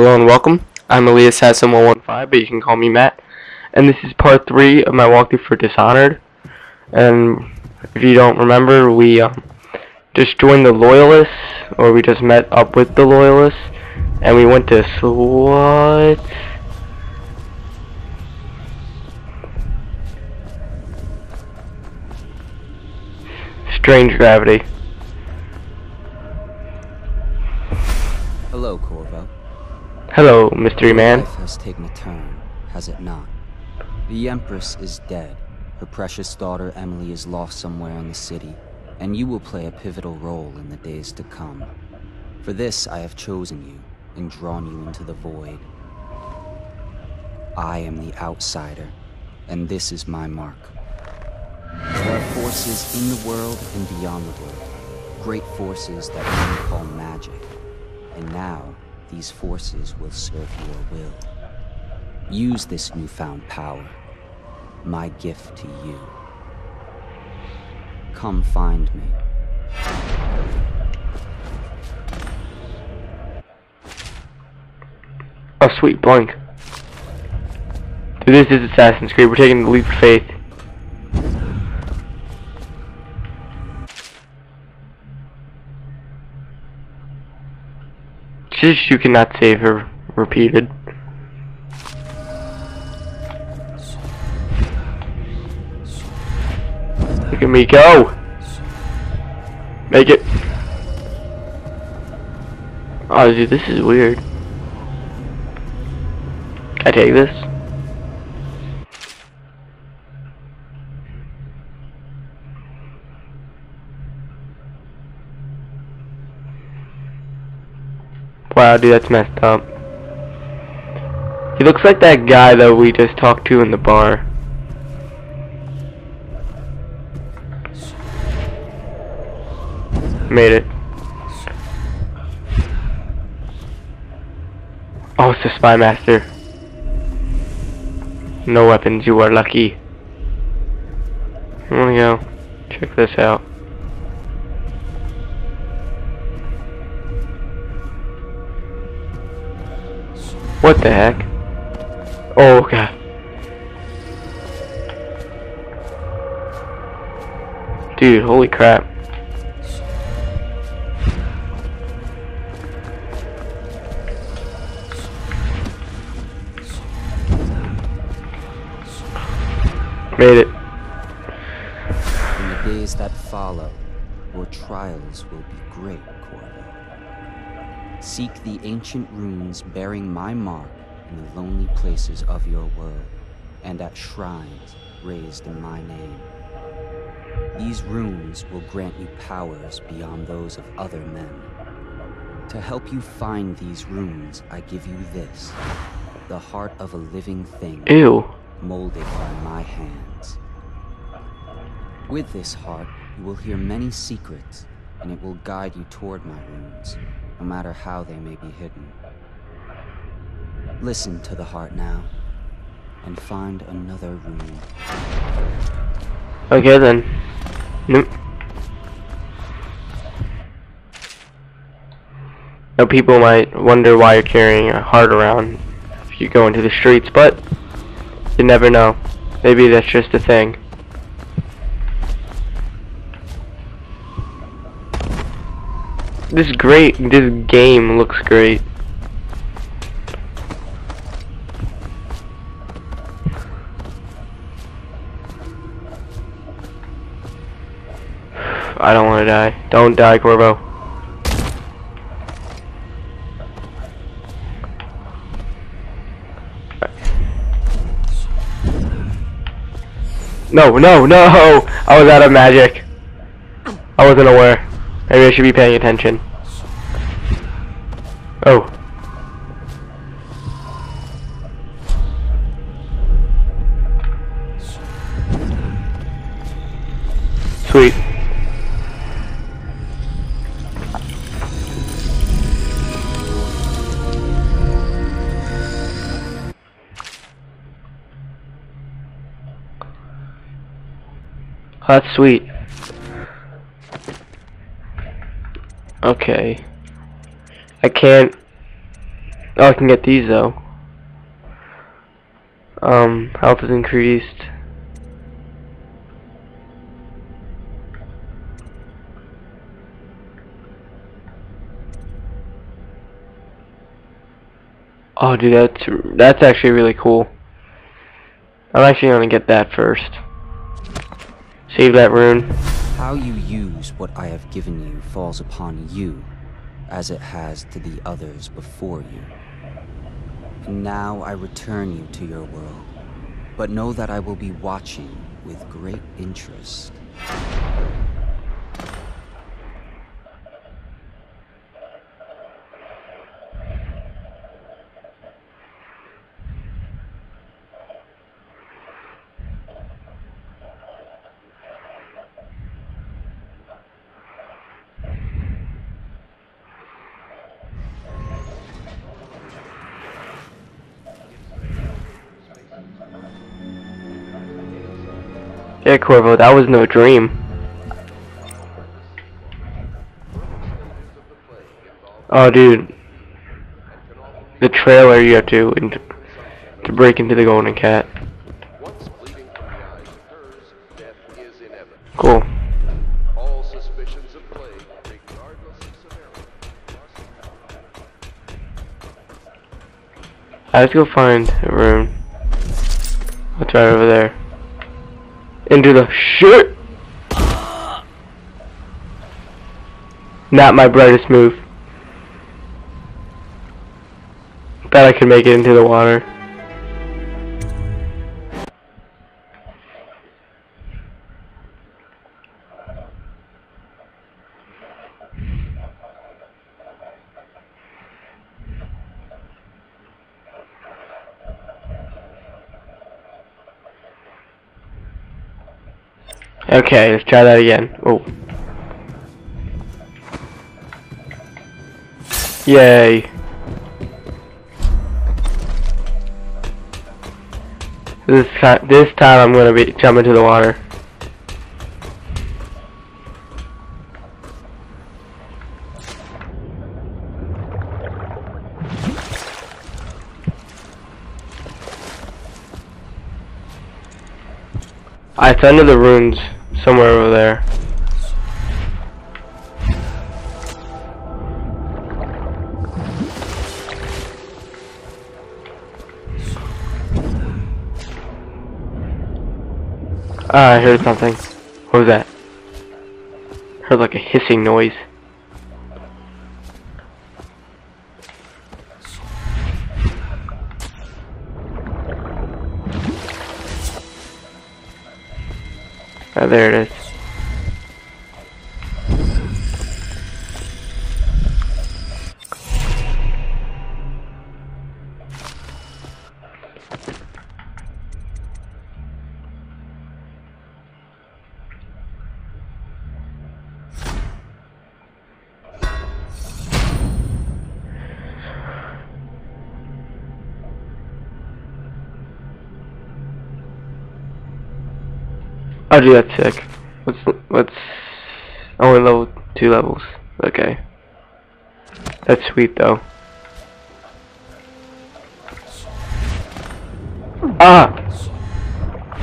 Hello and welcome. I'm EliteAssassin115, but you can call me Matt. And this is part 3 of my walkthrough for Dishonored. And if you don't remember, we just joined the Loyalists, or we just met up with the Loyalists, and we went to what? Strange Gravity. Hello, Corvo. Hello, mystery man. Life has taken a turn, has it not? The Empress is dead. Her precious daughter Emily is lost somewhere in the city, and you will play a pivotal role in the days to come. For this, I have chosen you and drawn you into the void. I am the Outsider, and this is my mark. There are forces in the world and beyond the world, great forces that we call magic, and now these forces will serve your will. Use this newfound power, my gift to you. Come find me. Oh, sweet blank. Dude, this is Assassin's Creed. We're taking the leap of faith. You cannot save her. Repeated. Look at me go! Make it! Oh dude, this is weird. Can I take this? Wow, dude, that's messed up. He looks like that guy that we just talked to in the bar. Made it. Oh, it's the Spymaster. No weapons, you are lucky. I'm gonna go check this out. What the heck? Oh god. Dude, holy crap. Made it. In the days that follow, your trials will be great, Corvo. Seek the ancient runes bearing my mark in the lonely places of your world, and at shrines raised in my name. These runes will grant you powers beyond those of other men. To help you find these runes, I give you this, the heart of a living thing. Ew. Molded by my hands. With this heart, you will hear many secrets, and it will guide you toward my runes, no matter how they may be hidden. Listen to the heart now, and find another rune. Okay then. Nope. Now people might wonder why you're carrying a heart around if you go into the streets, but you never know. Maybe that's just a thing. This game looks great. I don't want to die. Don't die, Corvo. No, no, no! I was out of magic. I wasn't aware. Maybe I should be paying attention. Oh. Sweet. That's sweet. Okay. I can't Oh, I can get these though. Health is increased. Oh, dude, that's actually really cool. I'm actually gonna get that first. Save that rune. How you use what I have given you falls upon you, as it has to the others before you. And now I return you to your world, but know that I will be watching with great interest. Yeah, Corvo, that was no dream. Oh, dude. The trailer you have to break into the Golden Cat. Cool. I have to go find a room. It's right over there. Into the shirt. Not my brightest move. Bet I could make it into the water. Okay, let's try that again. Oh. Yay. This time I'm gonna be jumping into the water. I found the ruins. Somewhere over there. I heard something. What was that? Heard like a hissing noise. Oh, there it is. Oh, dude, that's sick. What's only level 2 levels? Okay, that's sweet though. Ah,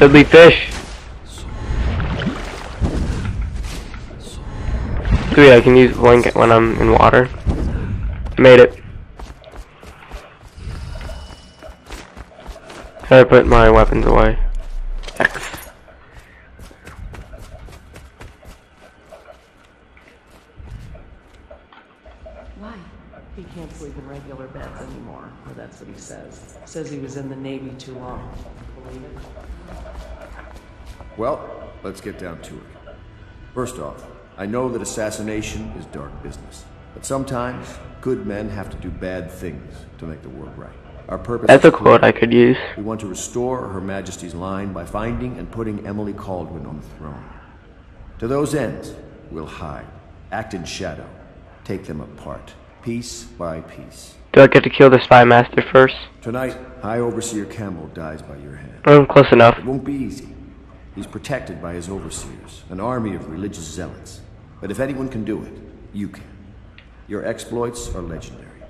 deadly fish. Sweet, I can use blanket when I'm in water. Made it. Should I put my weapons away? X. He can't sleep in regular beds anymore, or that's what he says. Says he was in the Navy too long. Believe it? Well, let's get down to it. First off, I know that assassination is dark business, but sometimes good men have to do bad things to make the world right. Our purpose. That's a quote I could use. We want to restore Her Majesty's line by finding and putting Emily Caldwin on the throne. To those ends, we'll hide, act in shadow, take them apart. Piece by piece. Do I get to kill the Spymaster first? Tonight, High Overseer Campbell dies by your hand. Oh, close enough. It won't be easy. He's protected by his overseers, an army of religious zealots. But if anyone can do it, you can. Your exploits are legendary.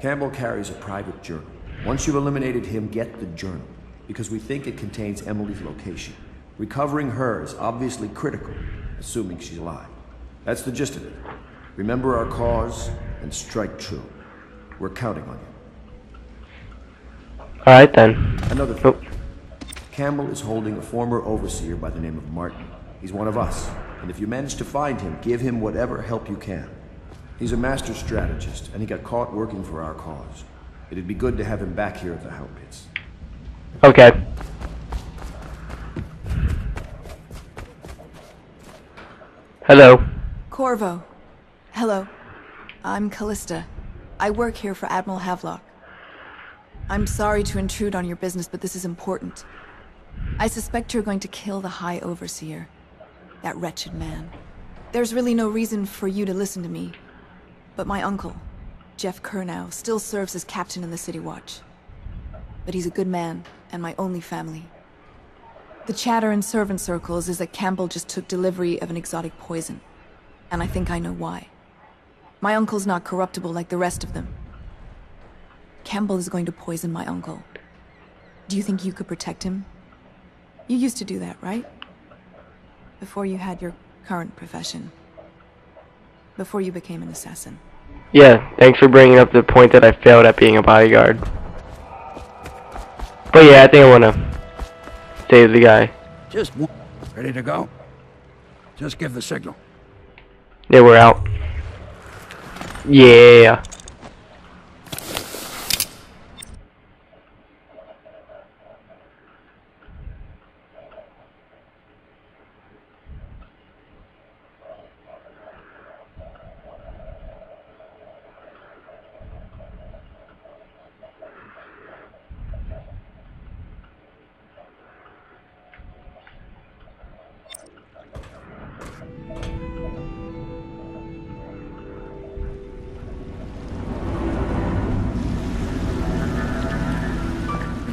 Campbell carries a private journal. Once you've eliminated him, get the journal, because we think it contains Emily's location. Recovering her is obviously critical, assuming she's alive. That's the gist of it. Remember our cause and strike true. We're counting on you. Alright then. Another thing. Oh. Campbell is holding a former overseer by the name of Martin. He's one of us, and if you manage to find him, give him whatever help you can. He's a master strategist, and he got caught working for our cause. It'd be good to have him back here at the Help Pits. Okay. Hello. Corvo. Hello. I'm Callista. I work here for Admiral Havelock. I'm sorry to intrude on your business, but this is important. I suspect you're going to kill the High Overseer. That wretched man. There's really no reason for you to listen to me. But my uncle, Jeff Kernow, still serves as captain in the City Watch. But he's a good man, and my only family. The chatter in servant circles is that Campbell just took delivery of an exotic poison. And I think I know why. My uncle's not corruptible like the rest of them. Campbell is going to poison my uncle. Do you think you could protect him? You used to do that, right? Before you had your current profession. Before you became an assassin. Yeah, thanks for bringing up the point that I failed at being a bodyguard. But yeah, I think I want to save the guy. Just ready to go? Just give the signal. Yeah, we're out. Yeah.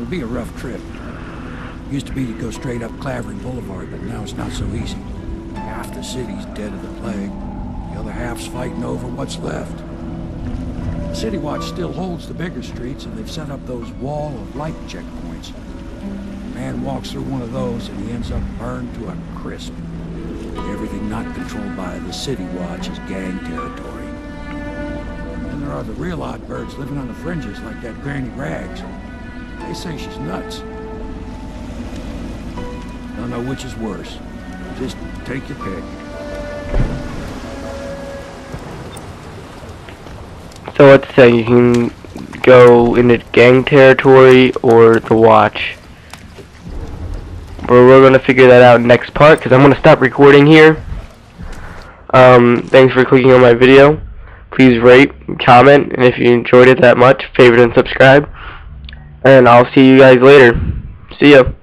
Be a rough trip. Used to be to go straight up Clavering Boulevard, but now it's not so easy. Half the city's dead of the plague. The other half's fighting over what's left. The City Watch still holds the bigger streets, and they've set up those wall of light checkpoints. A man walks through one of those, and he ends up burned to a crisp. Everything not controlled by the City Watch is gang territory. And there are the real odd birds living on the fringes, like that Granny Rags. They say she's nuts. I don't know which is worse. Just take your pick. So let's say you can go into gang territory or the Watch. But we're going to figure that out next part because I'm going to stop recording here. Thanks for clicking on my video. Please rate, comment, and if you enjoyed it that much, favorite and subscribe. And I'll see you guys later. See ya.